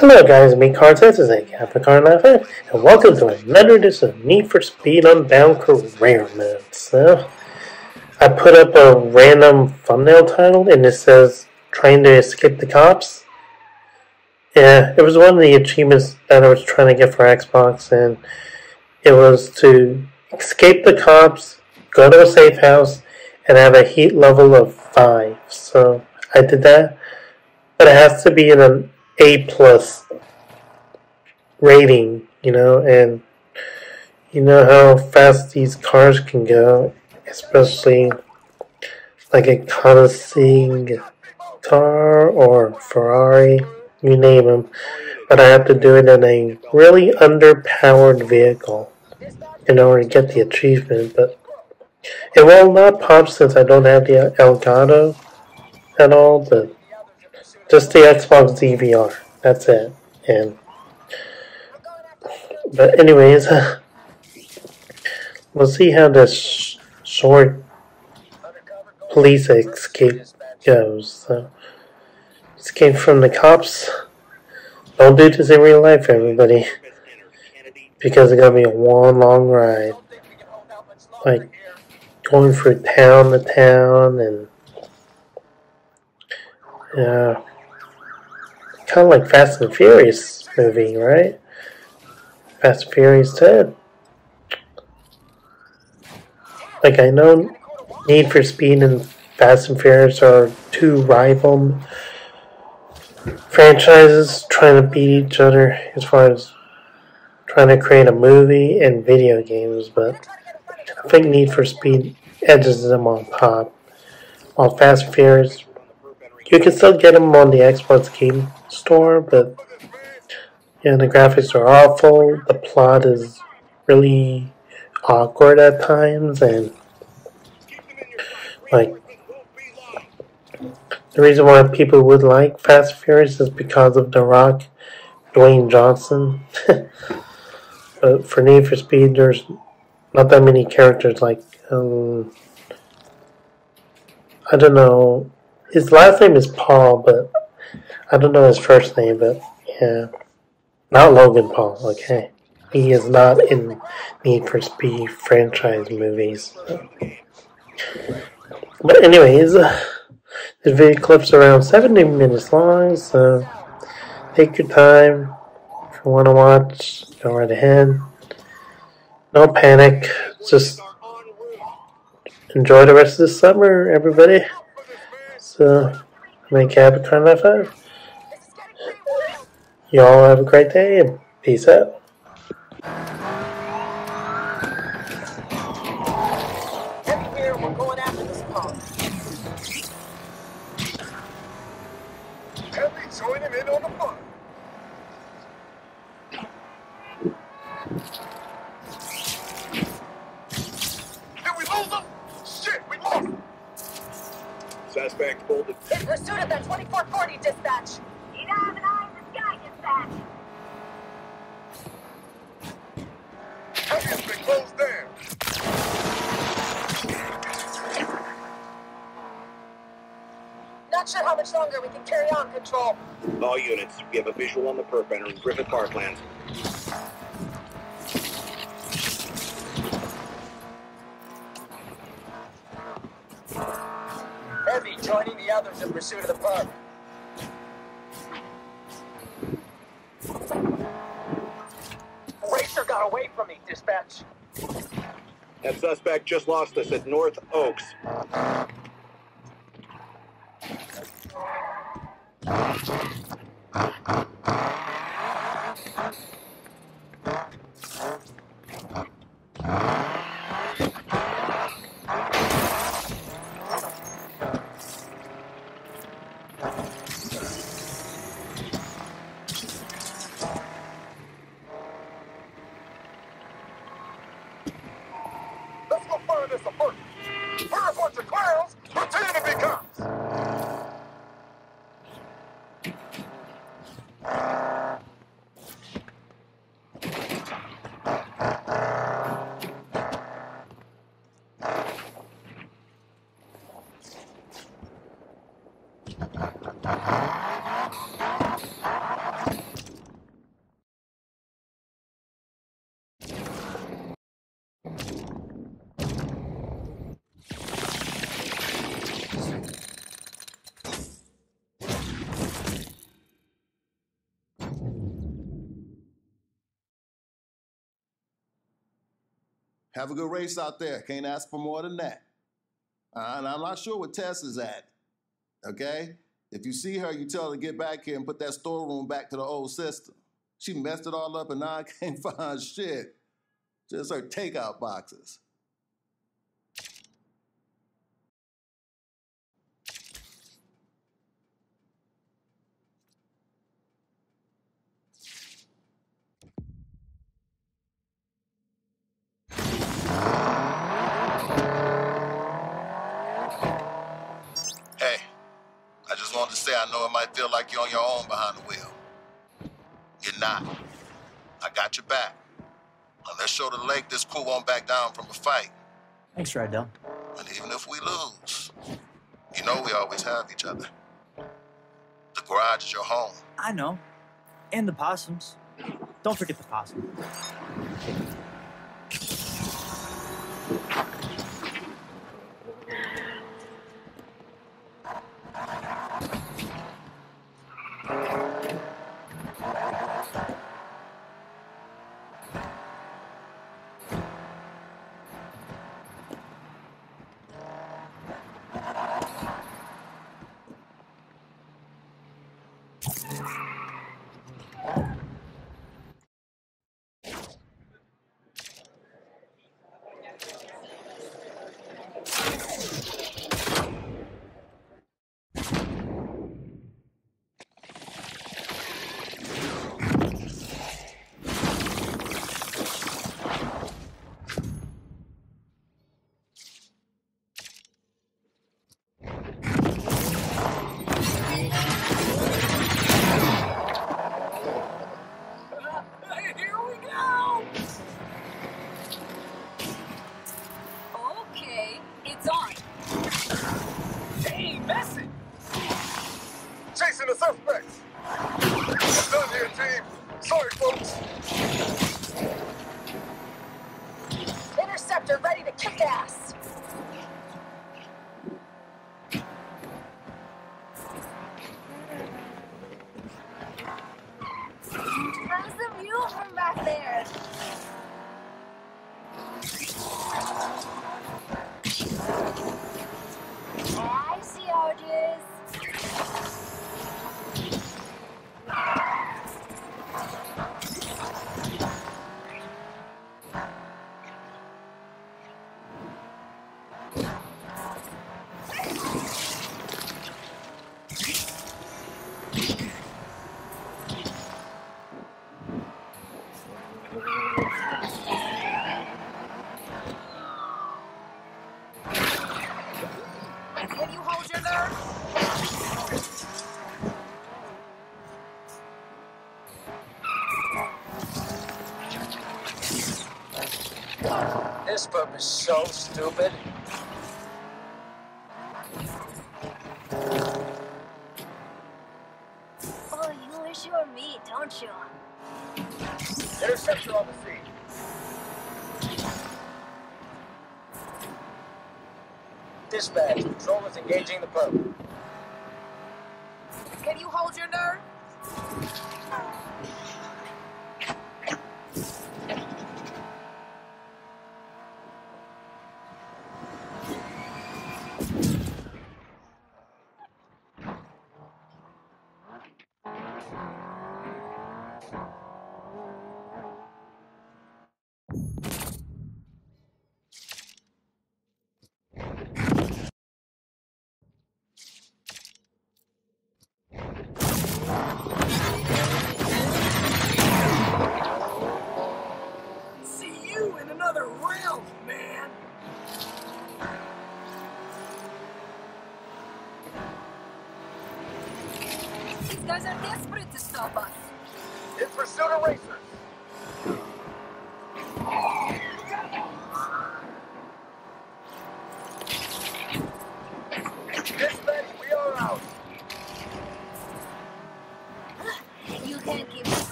Hello guys, me Tess is a HappyKarl095, and welcome to another edition of Need for Speed Unbound Career Mode. So, I put up a random thumbnail title, and it says, Trying to Escape the Cops. Yeah, it was one of the achievements that I was trying to get for Xbox, and it was to escape the cops, go to a safe house, and have a heat level of 5. So, I did that, but it has to be in an A+ rating, you know, and you know how fast these cars can go, especially like a Connoissee car or Ferrari, you name them. But I have to do it in a really underpowered vehicle in order to get the achievement. But it will not pop since I don't have the Elgato at all, but just the Xbox DVR. That's it. But anyways, we'll see how this short police escape goes. So, escape from the cops. Don't do this in real life, everybody, because it's gonna be a long ride, like going from town to town, and yeah. Kind of like Fast and Furious movie, right? Fast and Furious 10. Like, I know Need for Speed and Fast and Furious are two rival franchises trying to beat each other as far as trying to create a movie and video games, but I think Need for Speed edges them on top, while Fast and Furious, you can still get them on the Xbox Game Store, but yeah, the graphics are awful, the plot is really awkward at times, and like, the reason why people would like Fast and Furious is because of The Rock, Dwayne Johnson. But for Need for Speed, there's not that many characters. Like, I don't know. His last name is Paul, but I don't know his first name, but yeah. Not Logan Paul, okay. He is not in Need for Speed franchise movies. But anyways, this video clip's around 70 minutes long, so take your time. If you want to watch, go right ahead. No panic. Just enjoy the rest of the summer, everybody. So, make HappyKarl095. Y'all have a great day and peace out. Every year we're going after this pump. Herbie joining in on the fun. Did we lose them? Shit, we lost them. Suspect bolted. In pursuit of the 2440 dispatch. Need to have an eye in the sky, dispatch. Heavy's been closed down. Not sure how much longer we can carry on, Control. All units, we have a visual on the perp entering Griffith Parklands. Joining the others in pursuit of the park. Racer got away from me, dispatch. That suspect just lost us at North Oaks. Have a good race out there. Can't ask for more than that. And I'm not sure what Tess is at. Okay? If you see her, you tell her to get back here and put that storeroom back to the old system. She messed it all up and now I can't find shit. Just her takeout boxes. I know it might feel like you're on your own behind the wheel. You're not. I got your back. On that shoulder lake, this crew won't back down from a fight. Thanks, Rydell. And even if we lose, you know we always have each other. The garage is your home. I know. And the possums. Don't forget the possum. This book is so stupid. Oh, you wish you were me, don't you? Interceptor on the scene. Dispatch, patrol is engaging the pup. Can you hold your nerve?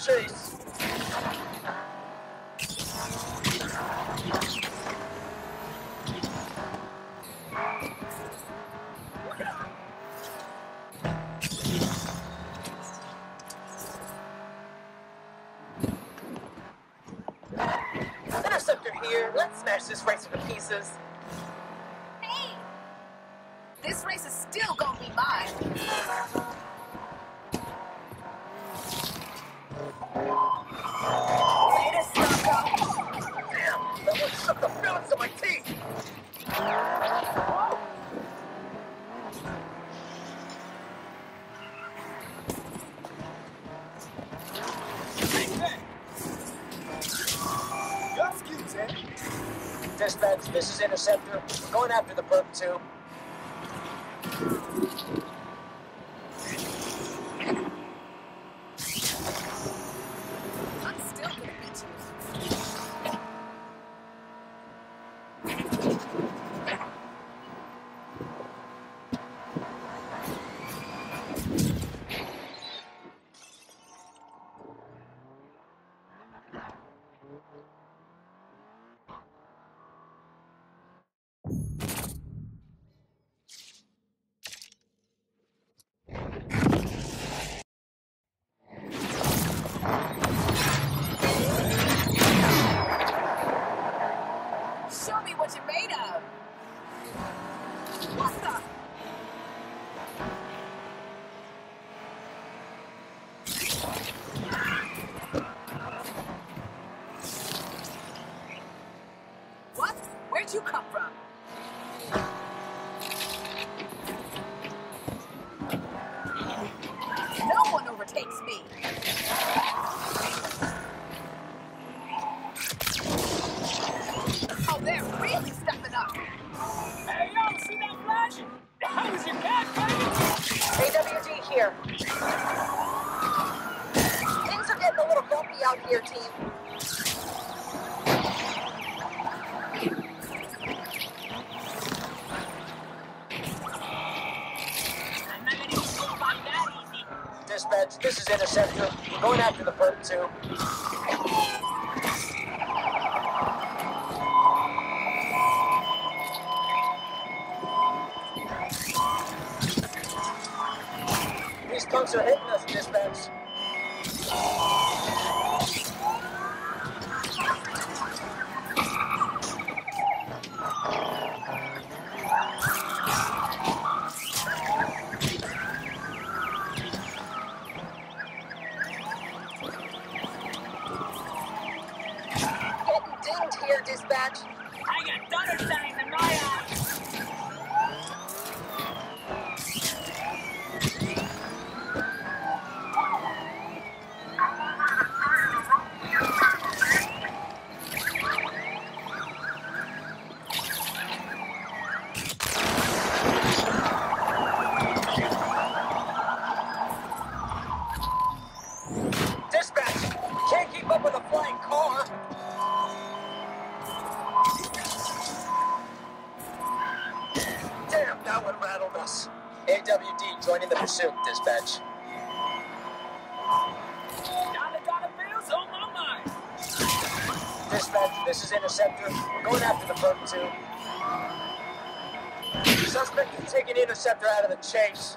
Chase. Interceptor here. Let's smash this race to pieces. Hey! This race is still gonna be mine. Dispatch, this is Interceptor. We're going after the perp too. I'm still gonna beat you. Show me what you're made of. What's up? What? Where'd you come from? No one overtakes me. They're really stepping up. Hey, yo, see that flash? That was your cat, buddy. AWG here. Things are getting a little bumpy out here, team. Dispatch, this is Interceptor. We're going after the perp, too. Punks are hitting us, Dispatch. Getting dinged here, Dispatch. I got dollar signs in my eyes. AWD joining the pursuit, Dispatch. Dollar bills on my mind. Dispatch, this is Interceptor. We're going after the perp too. Suspect is taking Interceptor out of the chase.